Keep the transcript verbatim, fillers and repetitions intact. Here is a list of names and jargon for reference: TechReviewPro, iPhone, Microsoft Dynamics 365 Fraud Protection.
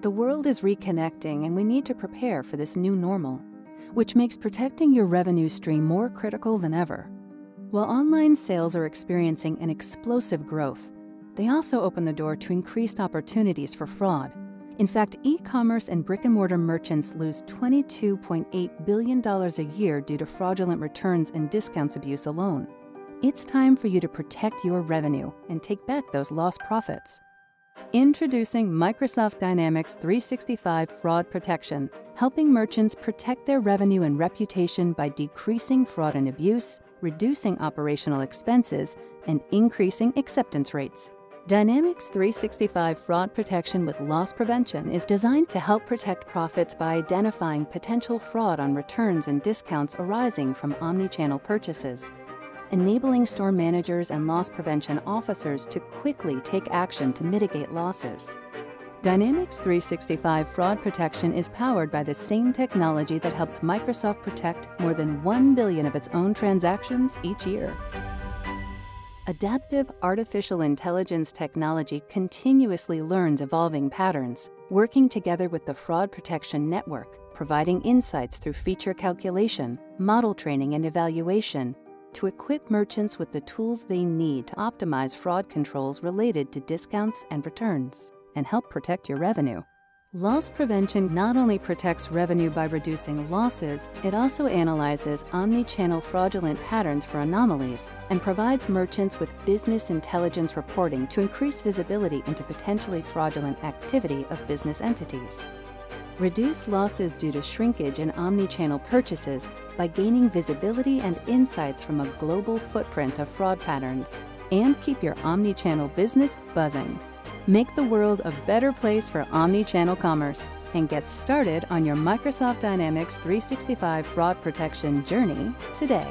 The world is reconnecting and we need to prepare for this new normal, which makes protecting your revenue stream more critical than ever. While online sales are experiencing an explosive growth, they also open the door to increased opportunities for fraud. In fact, e-commerce and brick-and-mortar merchants lose twenty-two point eight billion dollars a year due to fraudulent returns and discounts abuse alone. It's time for you to protect your revenue and take back those lost profits. Introducing Microsoft Dynamics three sixty-five Fraud Protection, helping merchants protect their revenue and reputation by decreasing fraud and abuse, reducing operational expenses, and increasing acceptance rates. Dynamics three sixty-five Fraud Protection with Loss Prevention is designed to help protect profits by identifying potential fraud on returns and discounts arising from omnichannel purchases, enabling store managers and loss prevention officers to quickly take action to mitigate losses. Dynamics three sixty-five Fraud Protection is powered by the same technology that helps Microsoft protect more than one billion of its own transactions each year. Adaptive artificial intelligence technology continuously learns evolving patterns, working together with the Fraud Protection Network, providing insights through feature calculation, model training, and evaluation to equip merchants with the tools they need to optimize fraud controls related to discounts and returns, and help protect your revenue. Loss Prevention not only protects revenue by reducing losses, it also analyzes omnichannel fraudulent patterns for anomalies and provides merchants with business intelligence reporting to increase visibility into potentially fraudulent activity of business entities. Reduce losses due to shrinkage in omnichannel purchases by gaining visibility and insights from a global footprint of fraud patterns, and keep your omnichannel business buzzing. Make the world a better place for omnichannel commerce and get started on your Microsoft Dynamics three sixty-five Fraud Protection journey today.